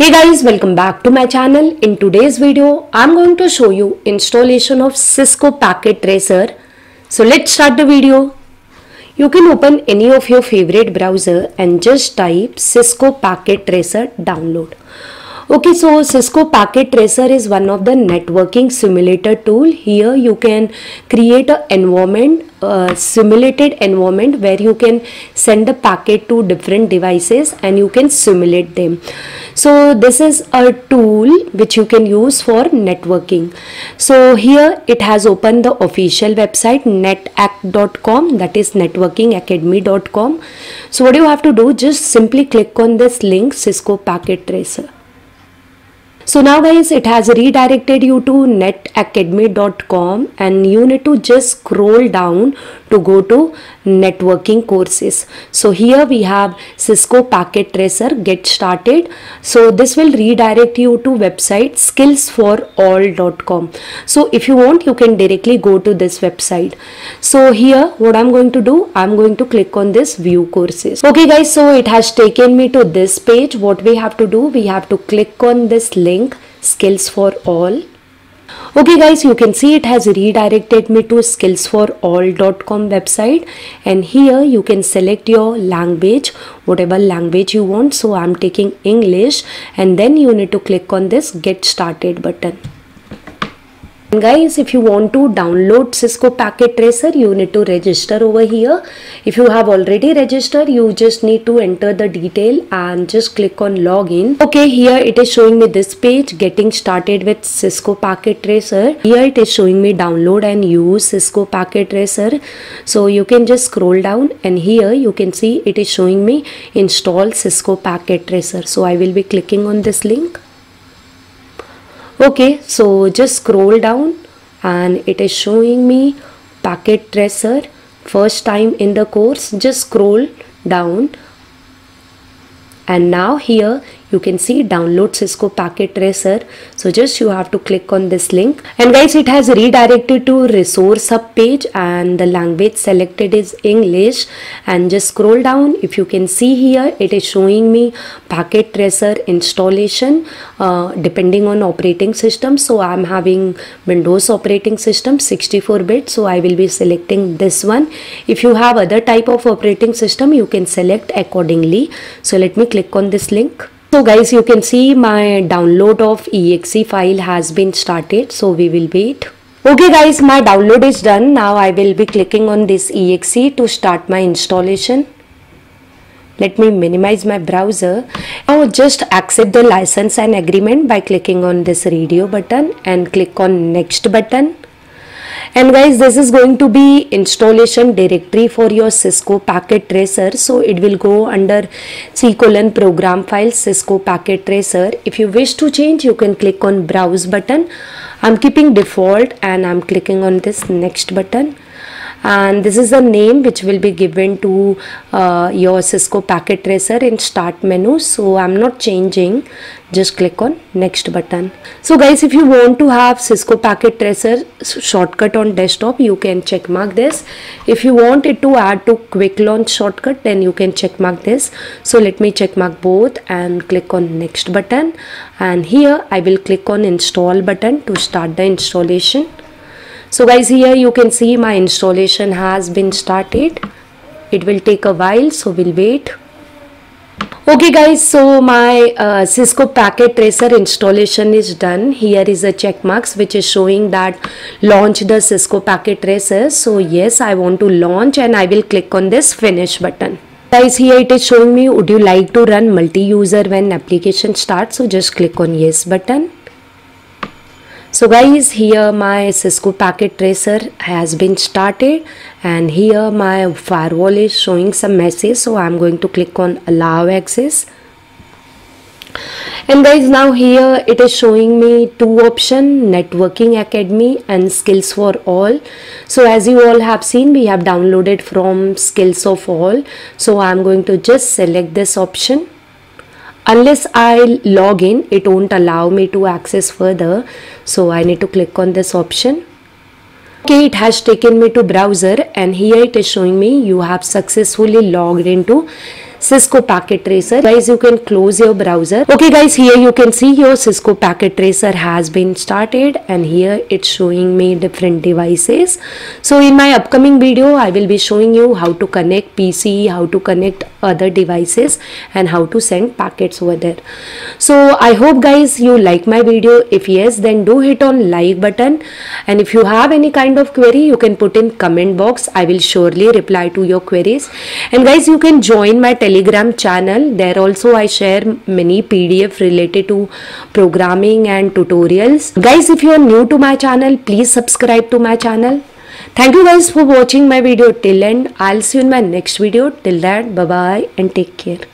Hey guys, welcome back to my channel. In today's video, I'm going to show you installation of Cisco Packet Tracer. So let's start the video. You can open any of your favorite browser and just type Cisco Packet Tracer download. Okay, so Cisco Packet Tracer is one of the networking simulator tool. Here you can create a environment, simulated environment where you can send the packet to different devices and you can simulate them. So this is a tool which you can use for networking. So here it has opened the official website netacad.com, that is networkingacademy.com. So what you have to do, just simply click on this link Cisco Packet Tracer. So now guys, it has redirected you to netacademy.com and you need to just scroll down to go to networking courses. So here we have Cisco Packet Tracer, get started. So this will redirect you to website skillsforall.com. So if you want, you can directly go to this website. So here what I'm going to do, I'm going to click on this view courses. Okay guys, so it has taken me to this page. What we have to do, we have to click on this link Skills for All. Okay guys, you can see it has redirected me to skillsforall.com website, and here you can select your language, whatever language you want. So I'm taking English, and then you need to click on this get started button. And guys, if you want to download Cisco Packet Tracer, you need to register over here. If you have already registered, you just need to enter the detail and just click on login. Okay, here it is showing me this page, getting started with Cisco Packet Tracer. Here it is showing me download and use Cisco Packet Tracer. So you can just scroll down, and here you can see it is showing me install Cisco Packet Tracer. So I will be clicking on this link. Okay, so just scroll down and it is showing me Packet Tracer first time in the course. Just scroll down and now here you can see download Cisco Packet Tracer. So just you have to click on this link, and guys, it has redirected to resource hub page, and the language selected is English, and just scroll down. If you can see here, it is showing me Packet Tracer installation depending on operating system. So I'm having Windows operating system 64-bit, so I will be selecting this one. If you have other type of operating system, you can select accordingly. So let me click on this link. So guys, you can see my download of exe file has been started, so we will wait. Okay guys, my download is done. Now I will be clicking on this exe to start my installation. Let me minimize my browser. Now just accept the license and agreement by clicking on this radio button and click on next button. And guys, this is going to be installation directory for your Cisco Packet Tracer. So it will go under C:\program files Cisco Packet Tracer. If you wish to change, you can click on browse button. I'm keeping default and I'm clicking on this next button. And this is the name which will be given to your Cisco Packet Tracer in start menu. So I'm not changing, just click on next button. So guys, if you want to have Cisco Packet Tracer shortcut on desktop, you can check mark this. If you want it to add to quick launch shortcut, then you can check mark this. So let me check mark both and click on next button, and here I will click on install button to start the installation. So guys, here you can see my installation has been started. It will take a while, so we'll wait. Okay guys, so my Cisco Packet Tracer installation is done. Here is a check marks which is showing that launch the Cisco Packet Tracer. So yes, I want to launch, and I will click on this finish button. Guys, here it is showing me would you like to run multi-user when application starts. So just click on yes button. So guys, here my Cisco Packet Tracer has been started, and here my firewall is showing some message. So I'm going to click on allow access. And guys, now here it is showing me two options, Networking Academy and Skills for All. So as you all have seen, we have downloaded from Skills of All. So I'm going to just select this option. Unless I log in, it won't allow me to access further. So I need to click on this option. Okay, it has taken me to browser, and here it is showing me you have successfully logged into Cisco Packet Tracer. Guys, you can close your browser. Okay guys, here you can see your Cisco Packet Tracer has been started, and here it's showing me different devices. So in my upcoming video, I will be showing you how to connect PC, how to connect other devices, and how to send packets over there. So I hope guys you like my video. If yes, then do hit on like button, and if you have any kind of query, you can put in comment box. I will surely reply to your queries. And guys, you can join my Telegram channel. There also I share many PDF related to programming and tutorials. Guys, if you are new to my channel, please subscribe to my channel. Thank you guys for watching my video till end. I'll see you in my next video. Till then, bye bye and take care.